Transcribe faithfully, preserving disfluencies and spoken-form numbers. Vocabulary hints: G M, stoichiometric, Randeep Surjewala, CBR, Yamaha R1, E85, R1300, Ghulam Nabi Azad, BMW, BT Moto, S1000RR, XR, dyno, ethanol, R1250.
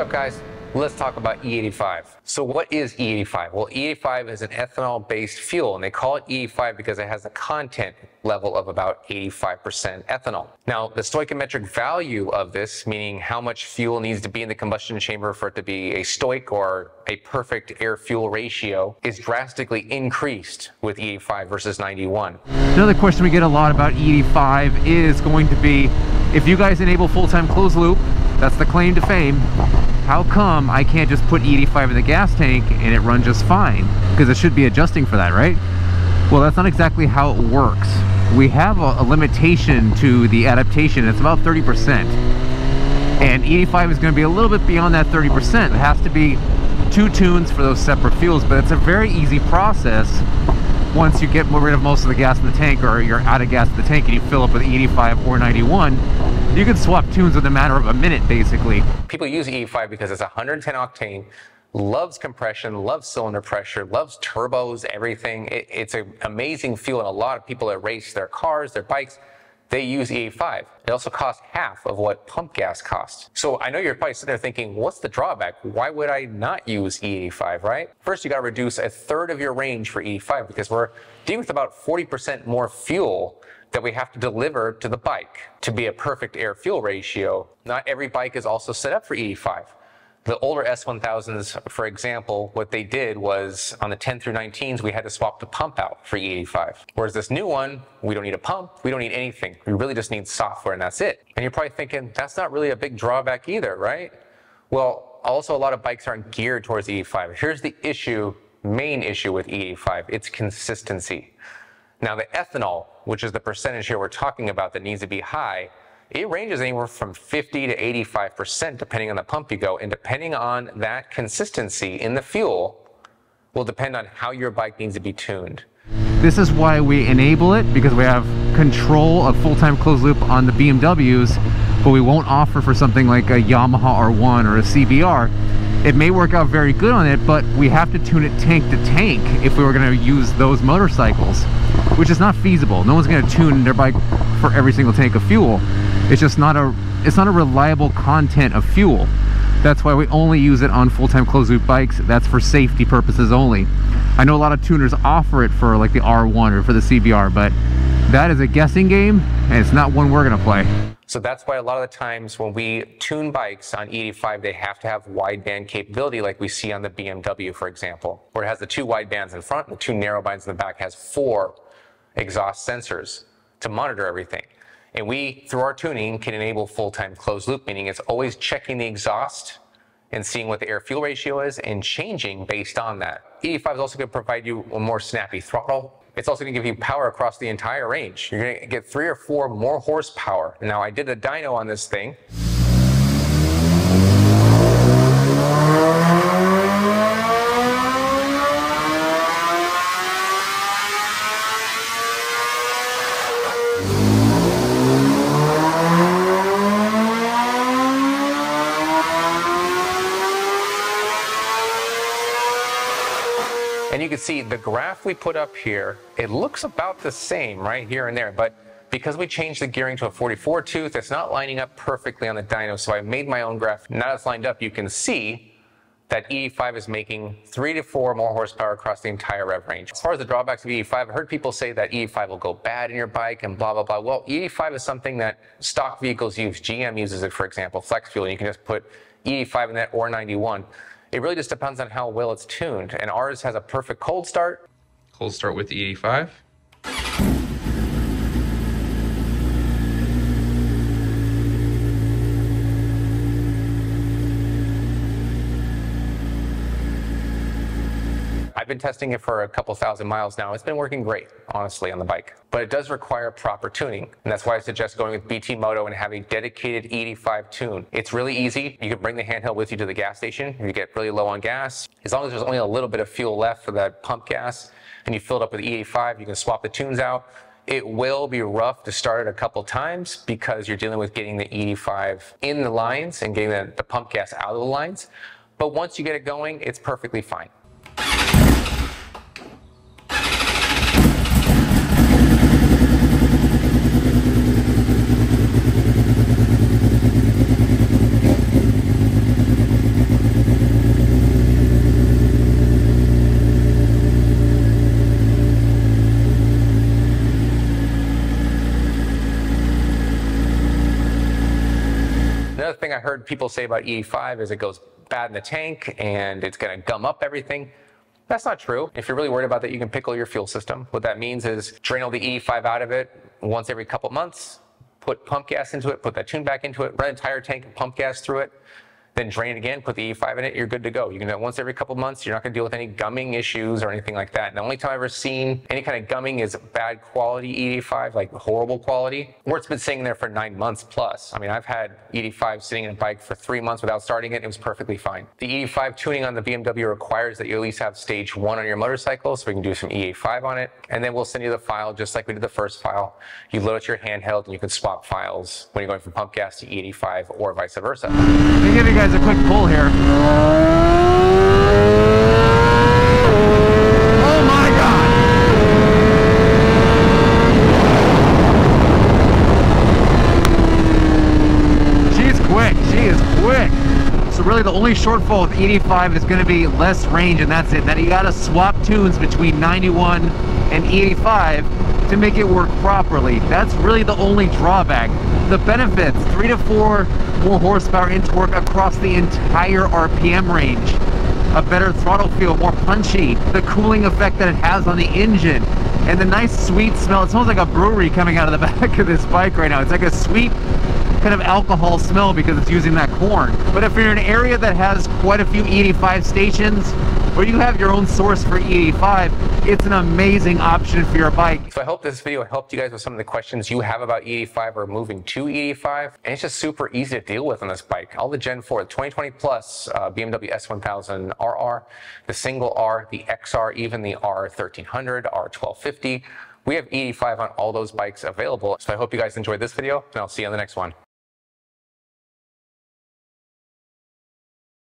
up, guys? Let's talk about E eighty-five. So what is E eighty-five? Well, E eighty-five is an ethanol-based fuel, and they call it E eighty-five because it has a content level of about eighty-five percent ethanol. Now, the stoichiometric value of this, meaning how much fuel needs to be in the combustion chamber for it to be a stoic or a perfect air-fuel ratio, is drastically increased with E eighty-five versus ninety-one. Another question we get a lot about E eighty-five is going to be, if you guys enable full-time closed loop, that's the claim to fame, how come I can't just put E eighty-five in the gas tank and it runs just fine? Because it should be adjusting for that, right? Well, that's not exactly how it works. We have a, a limitation to the adaptation. It's about thirty percent. And E eighty-five is going to be a little bit beyond that thirty percent. It has to be two tunes for those separate fuels, but it's a very easy process once you get rid of most of the gas in the tank, or you're out of gas in the tank and you fill up with E eighty-five or ninety-one. You can swap tunes in a matter of a minute, basically. People use E eighty-five because it's one hundred ten octane, loves compression, loves cylinder pressure, loves turbos, everything. It, it's an amazing fuel, and a lot of people that race their cars, their bikes, they use E eighty-five. It also costs half of what pump gas costs. So I know you're probably sitting there thinking, what's the drawback? Why would I not use E eighty-five, right? First, you gotta reduce a third of your range for E eighty-five because we're dealing with about forty percent more fuel that we have to deliver to the bike to be a perfect air-fuel ratio. Not every bike is also set up for E eighty-five. The older S one thousands, for example, what they did was on the ten through nineteens, we had to swap the pump out for E eighty-five. Whereas this new one, we don't need a pump, we don't need anything. We really just need software, and that's it. And you're probably thinking, that's not really a big drawback either, right? Well, also a lot of bikes aren't geared towards E eighty-five. Here's the issue, main issue with E eighty-five, it's consistency. Now the ethanol, which is the percentage here we're talking about that needs to be high, it ranges anywhere from fifty to eighty-five percent depending on the pump you go, and depending on that consistency in the fuel will depend on how your bike needs to be tuned. This is why we enable it, because we have control of full-time closed loop on the B M Ws, but we won't offer for something like a Yamaha R one or a C B R. It may work out very good on it, but we have to tune it tank to tank if we were going to use those motorcycles, which is not feasible. No one's going to tune their bike for every single tank of fuel. It's just not a, it's not a reliable content of fuel. That's why we only use it on full-time closed-loop bikes. That's for safety purposes only. I know a lot of tuners offer it for like the R one or for the C B R, but that is a guessing game, and it's not one we're gonna play. So that's why a lot of the times when we tune bikes on E eighty-five, they have to have wideband capability like we see on the B M W, for example, where it has the two widebands in front and the two narrow bands in the back, has four exhaust sensors to monitor everything. And we, through our tuning, can enable full-time closed loop, meaning it's always checking the exhaust and seeing what the air-fuel ratio is and changing based on that. E eighty-five is also going to provide you a more snappy throttle. It's also going to give you power across the entire range. You're going to get three or four more horsepower. Now, I did a dyno on this thing. And you can see the graph we put up here, it looks about the same right here and there, but because we changed the gearing to a forty-four tooth, it's not lining up perfectly on the dyno, so I made my own graph. Now it's lined up, you can see that E eighty-five is making three to four more horsepower across the entire rev range. As far as the drawbacks of E eighty-five, I've heard people say that E eighty-five will go bad in your bike and blah, blah, blah. Well, E eighty-five is something that stock vehicles use. G M uses it, for example, flex fuel, and you can just put E eighty-five in that or ninety-one. It really just depends on how well it's tuned, and ours has a perfect cold start. Cold start with the E eighty-five. I've been testing it for a couple thousand miles now. It's been working great, honestly, on the bike. But it does require proper tuning, and that's why I suggest going with B T Moto and have a dedicated E eighty-five tune. It's really easy. You can bring the handheld with you to the gas station if you get really low on gas. As long as there's only a little bit of fuel left for that pump gas, and you fill it up with E eighty-five, you can swap the tunes out. It will be rough to start it a couple times because you're dealing with getting the E eighty-five in the lines and getting the, the pump gas out of the lines. But once you get it going, it's perfectly fine. heard people say about E eighty-five is it goes bad in the tank and it's going to gum up everything. That's not true. If you're really worried about that, you can pickle your fuel system. What that means is drain all the E eighty-five out of it once every couple months, put pump gas into it, put that tune back into it, run an entire tank and pump gas through it, then drain it again, put the E eighty-five in it, you're good to go. You can do it once every couple months. You're not going to deal with any gumming issues or anything like that. And the only time I've ever seen any kind of gumming is bad quality E eighty-five, like horrible quality, or it's been sitting there for nine months plus. I mean, I've had E eighty-five sitting in a bike for three months without starting it, and it was perfectly fine. The E eighty-five tuning on the B M W requires that you at least have stage one on your motorcycle, so we can do some E eighty-five on it. And then we'll send you the file just like we did the first file. You load it to your handheld, and you can swap files when you're going from pump gas to E eighty-five or vice versa. They give you guys a quick pull here. Oh my God! She is quick, she is quick. So really the only shortfall with E eighty-five is gonna be less range, and that's it. Now you gotta swap tunes between ninety-one and E eighty-five to make it work properly. That's really the only drawback. The benefits, three to four more horsepower in torque across the entire R P M range, a better throttle feel, more punchy, the cooling effect that it has on the engine, and the nice sweet smell. It smells like a brewery coming out of the back of this bike right now. It's like a sweet kind of alcohol smell because it's using that corn. But if you're in an area that has quite a few E eighty-five stations, or you have your own source for E eighty-five, it's an amazing option for your bike. So I hope this video helped you guys with some of the questions you have about E eighty-five or moving to E eighty-five. And it's just super easy to deal with on this bike. All the Gen four, the twenty twenty Plus, uh, B M W S one thousand R R, the single R, the X R, even the R thirteen hundred, R twelve fifty. We have E eighty-five on all those bikes available. So I hope you guys enjoyed this video, and I'll see you on the next one.